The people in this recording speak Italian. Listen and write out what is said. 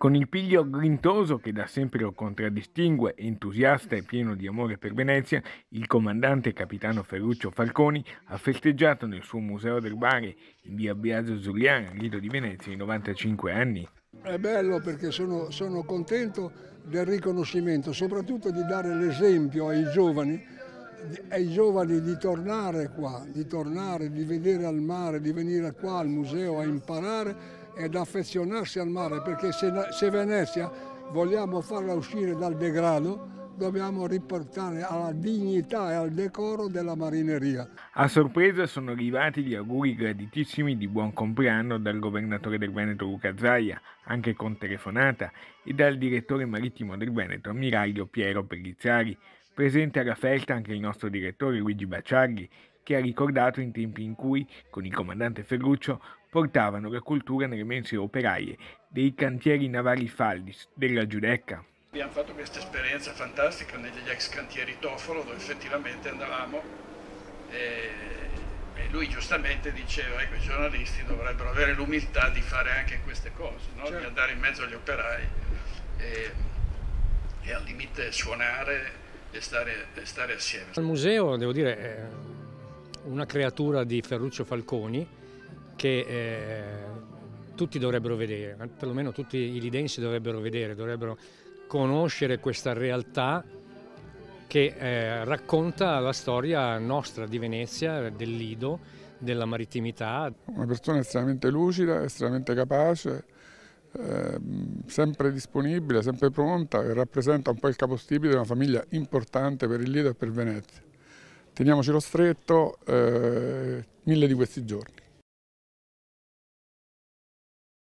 Con il piglio grintoso che da sempre lo contraddistingue, entusiasta e pieno di amore per Venezia, il comandante capitano Ferruccio Falconi ha festeggiato nel suo Museo del Mare in via Biagio Zulian, Lido di Venezia, i 95 anni. È bello perché sono contento del riconoscimento, soprattutto di dare l'esempio ai giovani di tornare qua, di vedere al mare, di venire qua al museo a imparare ed affezionarsi al mare, perché se Venezia vogliamo farla uscire dal degrado dobbiamo riportare alla dignità e al decoro della marineria. A sorpresa sono arrivati gli auguri graditissimi di buon compleanno dal governatore del Veneto Luca Zaia, anche con telefonata, e dal direttore marittimo del Veneto ammiraglio Piero Pellizzari. Presente alla festa anche il nostro direttore Luigi Bacialli, che ha ricordato i tempi in cui, con il comandante Ferruccio, portavano la cultura nelle mense operaie dei cantieri navali Faldis della Giudecca. Abbiamo fatto questa esperienza fantastica negli ex cantieri Tofolo, dove effettivamente andavamo e lui giustamente diceva che i giornalisti dovrebbero avere l'umiltà di fare anche queste cose, no? Certo. Di andare in mezzo agli operai e al limite suonare e stare assieme. Al museo, devo dire, è una creatura di Ferruccio Falconi che tutti dovrebbero vedere, perlomeno tutti i lidensi dovrebbero vedere, dovrebbero conoscere questa realtà che racconta la storia nostra di Venezia, del Lido, della marittimità. Una persona estremamente lucida, estremamente capace, sempre disponibile, sempre pronta, che rappresenta un po' il capostipite di una famiglia importante per il Lido e per Venezia. Teniamocelo stretto, mille di questi giorni.